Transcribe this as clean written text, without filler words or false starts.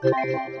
Bye.